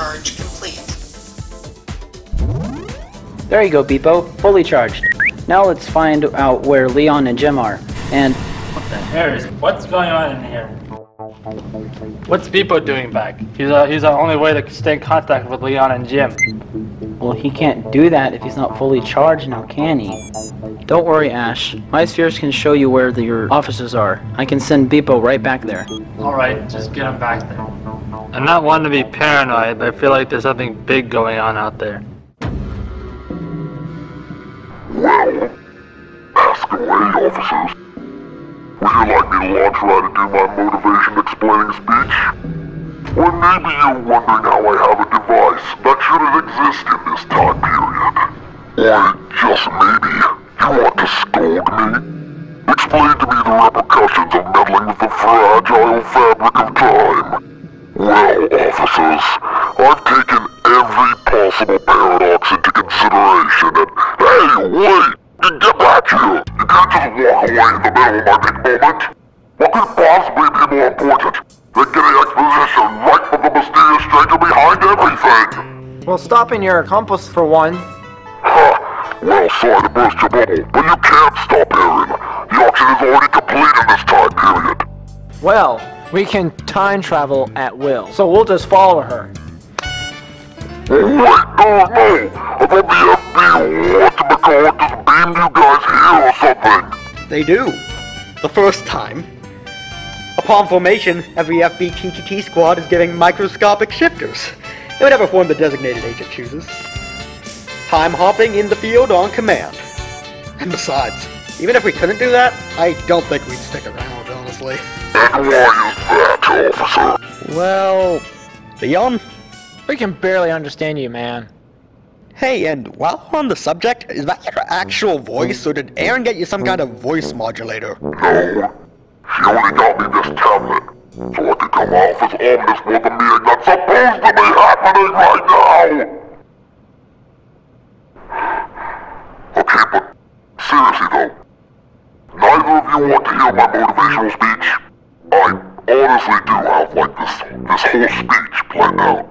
charge complete. There you go, Beepo. Fully charged. Now let's find out where Leon and Jim are, and... What the hell is... What's going on in here? What's Beepo doing back? He's the only way to stay in contact with Leon and Jim. Well, he can't do that if he's not fully charged now, can he? Don't worry, Ash. My spheres can show you where your offices are. I can send Beepo right back there. Alright, just get him back there. I'm not one to be paranoid, but I feel like there's something big going on out there. Well, ask away, officers. Would you like me to launch right and do my motivation explaining speech? Or maybe you're wondering how I have a device that shouldn't exist in this time period. Or just maybe, you want to scold me? Explain to me the repercussions of meddling with the fragile fabric of time. Well, officers, I've taken every possible paradox into consideration and... Hey, wait! Get back here! You can't just walk away in the middle of my big moment! What could possibly be more important than getting exposition right from the mysterious stranger behind everything? Well, stop in your accomplice for one. Huh. Well, sorry to burst your bubble, but you can't stop Erin. The auction is already complete in this time period. Well, we can time travel at will, so we'll just follow her. Wait, no, no! I thought the FB whatchamacallit just beamed you guys here or something! They do. The first time. Upon formation, every FB TTT squad is given microscopic shifters, in whatever form the designated agent chooses. Time hopping in the field on command. And besides, even if we couldn't do that, I don't think we'd stick around, honestly. And why is that, officer? Well... Leon? We can barely understand you, man. Hey, and while we're on the subject, is that your actual voice, or did Erin get you some kind of voice modulator? No. She only got me this tablet, so I could come off as ominous with a meeting that's supposed to be happening right now! Okay, but seriously though, neither of you want to hear my motivational speech? I honestly do have, like, this whole speech planned out.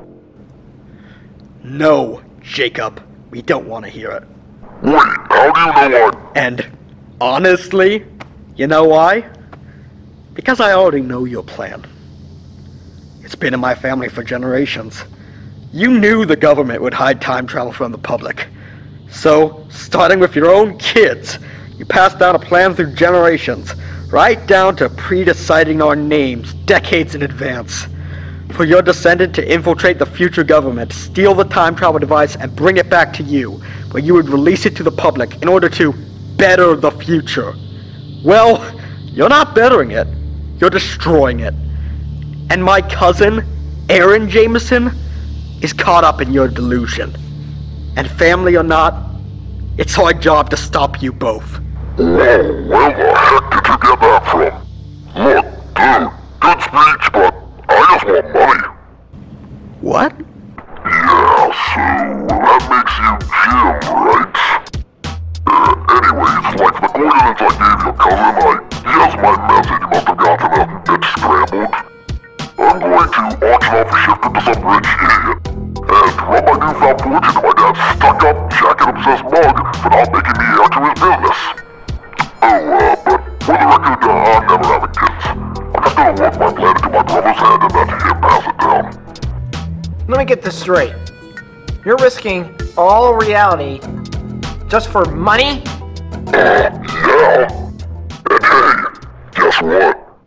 No, Jacob. We don't want to hear it. Wait, how do you know what? And, honestly, you know why? Because I already know your plan. It's been in my family for generations. You knew the government would hide time travel from the public. So, starting with your own kids, you passed down a plan through generations, right down to pre-deciding our names decades in advance. For your descendant to infiltrate the future government, steal the time travel device, and bring it back to you, where you would release it to the public in order to better the future. Well, you're not bettering it. You're destroying it. And my cousin, Erin Jameson, is caught up in your delusion. And family or not, it's our job to stop you both. Whoa, where the heck did you get that from? Look, dude, good speech, but... I just want money. What? Yeah, so that makes you Jim, right? Anyways, like the coordinates I gave your cousin, yes, my message must have gotten a bit scrambled. I'm going to auction off a shifter to some rich idiot, and rub my newfound fortune to my dad's stuck-up, jacket-obsessed mug for not making me out to his business. Oh, but for the record, I'm never having kids. I'm gonna walk my plan into my brother's hand and let him pass it down. Let me get this straight. You're risking all reality just for money? Yeah. And hey, guess what?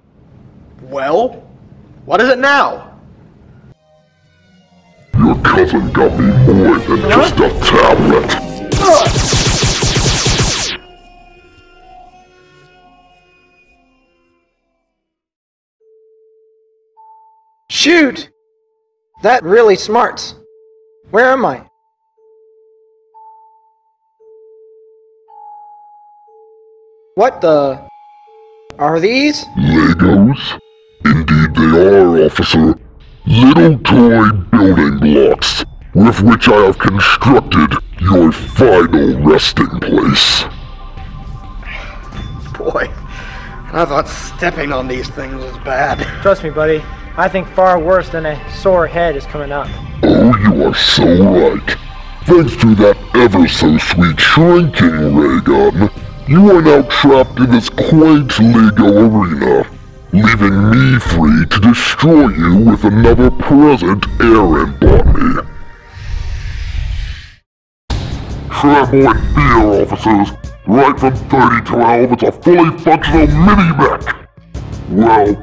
Well, what is it now? Your cousin got me more than just a tablet. Shoot! That really smarts. Where am I? What the... Are these? Legos? Indeed they are, officer. Little toy building blocks, with which I have constructed your final resting place. Boy, I thought stepping on these things was bad. Trust me, buddy. I think far worse than a sore head is coming up. Oh, you are so right. Thanks to that ever so sweet shrinking, Reagan, you are now trapped in this quaint Lego arena, leaving me free to destroy you with another present Erin bought me. Travel and beer, officers. Right from 30 to 12, it's a fully functional mini-mech! Well,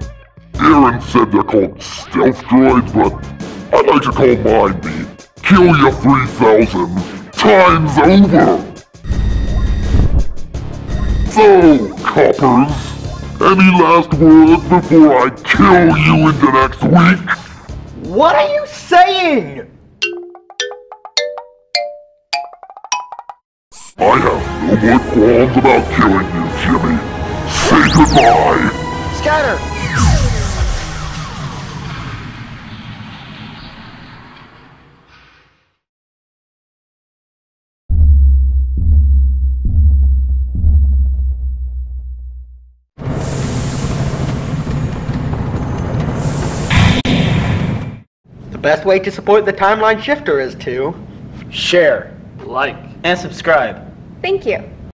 Erin said they're called stealth droids, but I'd like to call mine the Kill Ya 3000 times over! So, coppers, any last words before I kill you into next week? What are you saying? I have no more qualms about killing you, Jimmy. Say goodbye! Scatter! The best way to support the Timeline Shifter is to... share, like, and subscribe. Thank you.